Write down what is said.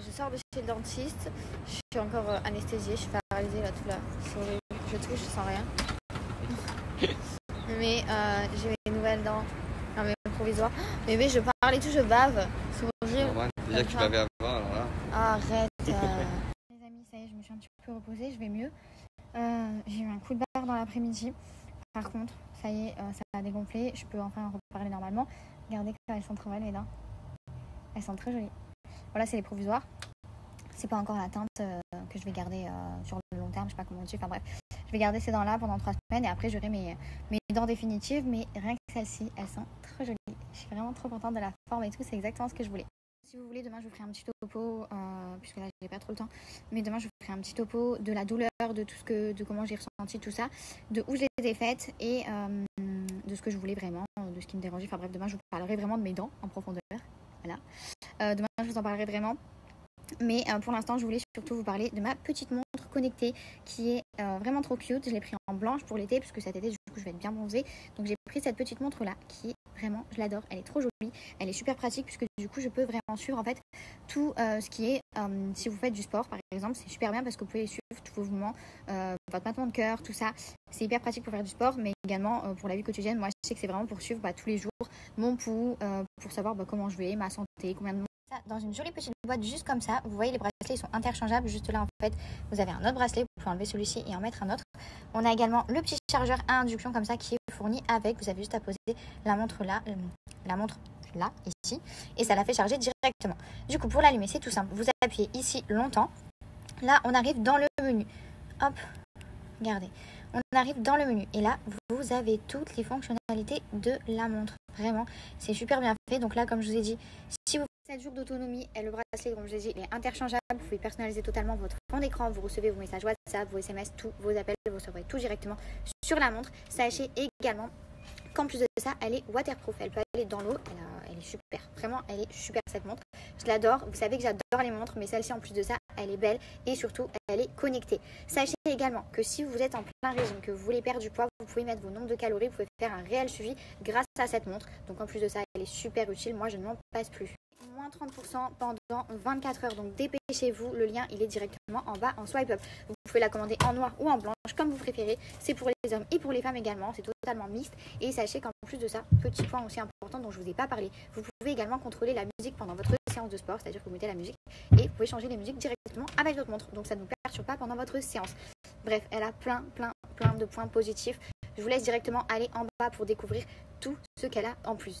Je sors de chez le dentiste, je suis encore anesthésiée, je suis paralysée là, tout là. Je touche, je sens rien. Mais j'ai mes nouvelles dents, enfin, mes provisoires. Mais oui, je parle et tout, je bave. C'est horrible. Bon, ouais, déjà que tu bavais avant, alors là. Arrête. Les amis, ça y est, je me suis un petit peu reposée, je vais mieux. J'ai eu un coup de barre dans l'après-midi. Par contre, ça y est, ça a dégonflé. Je peux enfin reparler normalement. Regardez qu'elles sont très belles, les dents. Elles sont très jolies. Voilà, c'est les provisoires. C'est pas encore la teinte que je vais garder sur le long terme, je sais pas comment on dit. Enfin bref, je vais garder ces dents-là pendant 3 semaines et après j'aurai mes dents définitives. Mais rien que celles-ci, elles sont trop jolies. Je suis vraiment trop contente de la forme et tout. C'est exactement ce que je voulais. Si vous voulez, demain je vous ferai un petit topo, puisque là j'ai pas trop le temps. Mais demain je vous ferai un petit topo de la douleur, de tout ce que, de comment j'ai ressenti tout ça, de où je les ai faites et de ce que je voulais vraiment, de ce qui me dérangeait. Enfin bref, demain je vous parlerai vraiment de mes dents en profondeur. Voilà. Demain je vous en parlerai vraiment. Mais pour l'instant je voulais surtout vous parler de ma petite montre connectée qui est vraiment trop cute. Je l'ai pris en blanche pour l'été, puisque cet été du coup je vais être bien bronzée. Donc j'ai pris cette petite montre là qui est vraiment, je l'adore, elle est trop jolie, elle est super pratique puisque du coup je peux vraiment suivre en fait tout ce qui est, si vous faites du sport par exemple, c'est super bien parce que vous pouvez suivre tous vos mouvements, votre battement de cœur, tout ça, c'est hyper pratique pour faire du sport mais également pour la vie quotidienne. Moi je sais que c'est vraiment pour suivre tous les jours mon pouls, pour savoir comment je vais, ma santé, combien de mois. Dans une jolie petite boîte juste comme ça, vous voyez les bracelets ils sont interchangeables, juste là en fait vous avez un autre bracelet, vous pouvez enlever celui-ci et en mettre un autre. On a également le petit chargeur à induction comme ça qui est fourni avec, vous avez juste à poser la montre là, ici, et ça la fait charger directement. Du coup pour l'allumer c'est tout simple, vous appuyez ici longtemps, là on arrive dans le menu, hop, regardez, on arrive dans le menu et là vous avez toutes les fonctionnalités de la montre, vraiment c'est super bien fait. Donc là comme je vous ai dit, si vous 7 jours d'autonomie et le bracelet, comme je l'ai dit, il est interchangeable. Vous pouvez personnaliser totalement votre fond d'écran. Vous recevez vos messages WhatsApp, vos SMS, tous vos appels. Vous recevrez tout directement sur la montre. Sachez également qu'en plus de ça, elle est waterproof. Elle peut aller dans l'eau. Elle est super. Vraiment, elle est super cette montre. Je l'adore. Vous savez que j'adore les montres, mais celle-ci en plus de ça, elle est belle et surtout, elle est connectée. Sachez également que si vous êtes en plein régime, que vous voulez perdre du poids, vous pouvez mettre vos nombres de calories. Vous pouvez faire un réel suivi grâce à cette montre. Donc en plus de ça, elle est super utile. Moi, je ne m'en passe plus. Moins 30% pendant 24 heures. Donc dépêchez-vous, le lien il est directement en bas en swipe up. Vous pouvez la commander en noir ou en blanche comme vous préférez. C'est pour les hommes et pour les femmes également. C'est totalement mixte. Et sachez qu'en plus de ça, petit point aussi important dont je vous ai pas parlé, vous pouvez également contrôler la musique pendant votre séance de sport. C'est-à-dire que vous mettez la musique et vous pouvez changer les musiques directement avec votre montre. Donc ça ne vous perturbe pas pendant votre séance. Bref, elle a plein de points positifs. Je vous laisse directement aller en bas pour découvrir tout ce qu'elle a en plus.